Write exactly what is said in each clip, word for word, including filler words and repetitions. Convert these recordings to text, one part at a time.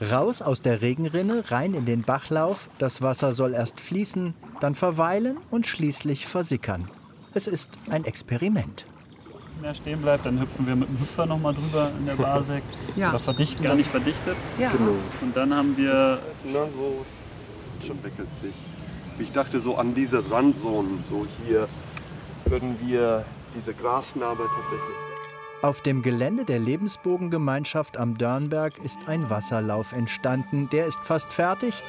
Raus aus der Regenrinne, rein in den Bachlauf. Das Wasser soll erst fließen, dann verweilen und schließlich versickern. Es ist ein Experiment. Wenn er stehen bleibt, dann hüpfen wir mit dem Hüpfer noch mal drüber in der Basek. Ja. Oder verdichten, gar nicht verdichtet. Ja. Genau. Und dann haben wir... Das, na, so, schon wickelt sich. Ich dachte so an diese Randzonen, so hier würden wir diese Grasnarbe tatsächlich... Auf dem Gelände der Lebensbogengemeinschaft am Dörnberg ist ein Wasserlauf entstanden. Der ist fast fertig.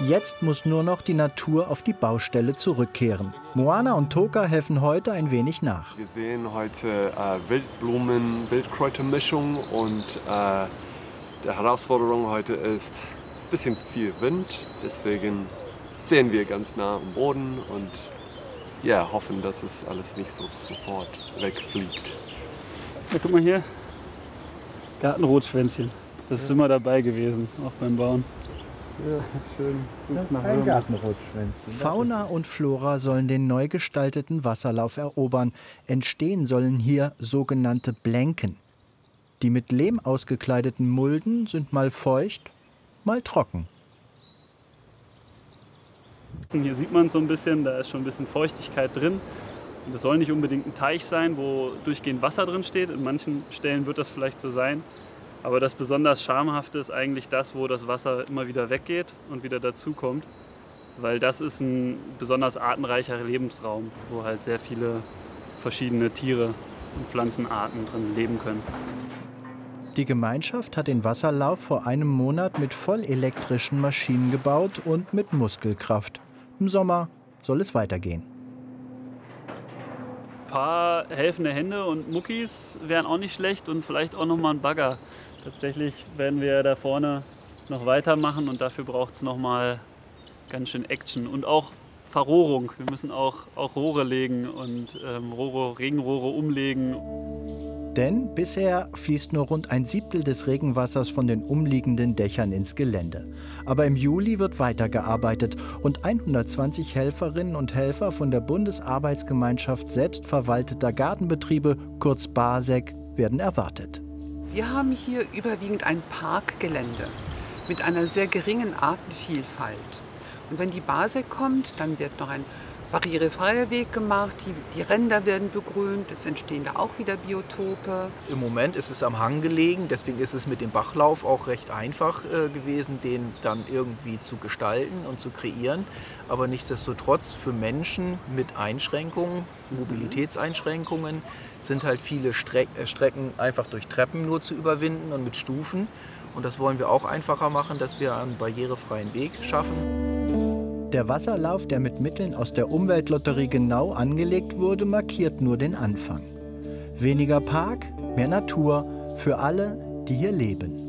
Jetzt muss nur noch die Natur auf die Baustelle zurückkehren. Moana und Toka helfen heute ein wenig nach. Wir sehen heute äh, Wildblumen, Wildkräutermischung und äh, die Herausforderung heute ist ein bisschen viel Wind. Deswegen sehen wir ganz nah am Boden und ja, hoffen, dass es alles nicht so sofort wegfliegt. Ja, guck mal hier, Gartenrotschwänzchen. Das ist immer dabei gewesen, auch beim Bauen. Ja, schön. Ein Gartenrotschwänzchen. Fauna und Flora sollen den neu gestalteten Wasserlauf erobern. Entstehen sollen hier sogenannte Blenken. Die mit Lehm ausgekleideten Mulden sind mal feucht, mal trocken. Hier sieht man es so ein bisschen, da ist schon ein bisschen Feuchtigkeit drin. Das soll nicht unbedingt ein Teich sein, wo durchgehend Wasser drin steht. In manchen Stellen wird das vielleicht so sein. Aber das besonders Schamhafte ist eigentlich das, wo das Wasser immer wieder weggeht und wieder dazukommt. Weil das ist ein besonders artenreicher Lebensraum, wo halt sehr viele verschiedene Tiere und Pflanzenarten drin leben können. Die Gemeinschaft hat den Wasserlauf vor einem Monat mit vollelektrischen Maschinen gebaut und mit Muskelkraft. Im Sommer soll es weitergehen. Ein paar helfende Hände und Muckis wären auch nicht schlecht und vielleicht auch noch mal ein Bagger. Tatsächlich werden wir da vorne noch weitermachen und dafür braucht es noch mal ganz schön Action und auch Verrohrung. Wir müssen auch, auch Rohre legen und ähm, Rohre, Regenrohre umlegen. Denn bisher fließt nur rund ein Siebtel des Regenwassers von den umliegenden Dächern ins Gelände. Aber im Juli wird weitergearbeitet und hundertzwanzig Helferinnen und Helfer von der Bundesarbeitsgemeinschaft selbstverwalteter Gartenbetriebe, kurz BASEG, werden erwartet. Wir haben hier überwiegend ein Parkgelände mit einer sehr geringen Artenvielfalt. Und wenn die BASEG kommt, dann wird noch ein barrierefreier Weg gemacht, die, die Ränder werden begrünt, es entstehen da auch wieder Biotope. Im Moment ist es am Hang gelegen, deswegen ist es mit dem Bachlauf auch recht einfach äh, gewesen, den dann irgendwie zu gestalten und zu kreieren. Aber nichtsdestotrotz für Menschen mit Einschränkungen, Mobilitätseinschränkungen, sind halt viele Strec- äh, Strecken einfach durch Treppen nur zu überwinden und mit Stufen. Und das wollen wir auch einfacher machen, dass wir einen barrierefreien Weg schaffen. Der Wasserlauf, der mit Mitteln aus der Umweltlotterie genau angelegt wurde, markiert nur den Anfang. Weniger Park, mehr Natur für alle, die hier leben.